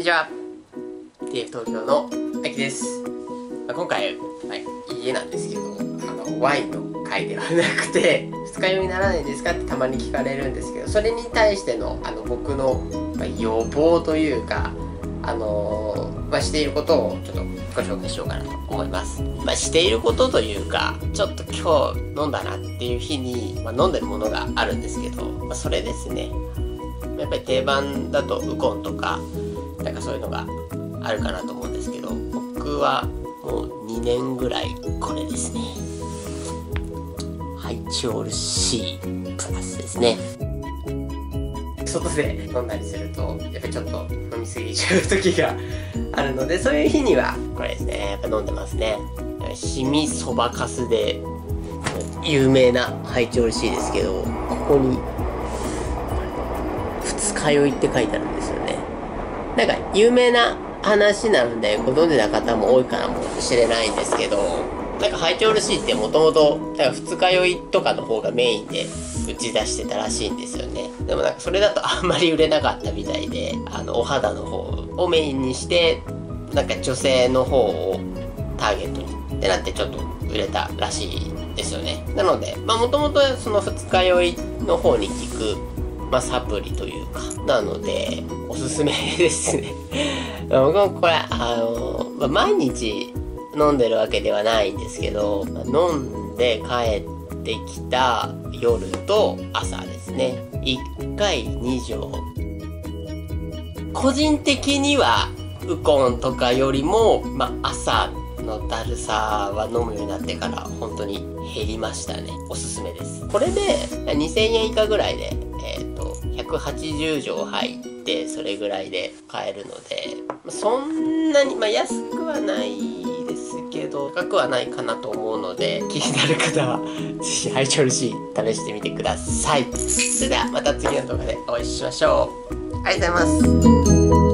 にちは。TF 東京のあきです。今回、家なんですけど、ワインの回ではなくて、二日酔いにならないですかってたまに聞かれるんですけど、それに対しての、僕の、予防というか、していることをちょっとご紹介しようかなと思います。していることというか、ちょっと今日飲んだなっていう日に、飲んでるものがあるんですけど、それですね。やっぱり定番だとウコンとか、なんかそういうのがあるかなと思うんですけど、僕はもう2年ぐらいこれですね。ハイチオール C プラスですね。外で飲んだりすると、やっぱりちょっと飲みすぎちゃう時があるので、そういう日にはこれですね、やっぱ飲んでますね。シミそばかすで有名なハイチオール C ですけど、ここに二日酔いって書いてあるんですよね。なんか有名な話なのでご存知な方も多いかもしれないんですけど、なんかハイチオール C ってもともと二日酔いとかの方がメインで打ち出してたらしいんですよね。でもなんかそれだとあんまり売れなかったみたいで、お肌の方をメインにして、なんか女性の方をターゲットにってなってちょっと売れたらしいですよね。なのでもともとその二日酔いの方に効くサプリというかなのでおすすめですね。僕もこれ毎日飲んでるわけではないんですけど、飲んで帰ってきた夜と朝ですね、1回2錠。個人的にはウコンとかよりも、朝のだるさは飲むようになってから本当に減りましたね。おすすめです。これで2000円以下ぐらいで180錠入って、それぐらいで買えるので、そんなに、安くはないですけど高くはないかなと思うので、気になる方はぜひハイチオール C 試してみてください。それではまた次の動画でお会いしましょう。ありがとうございます。